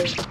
Go.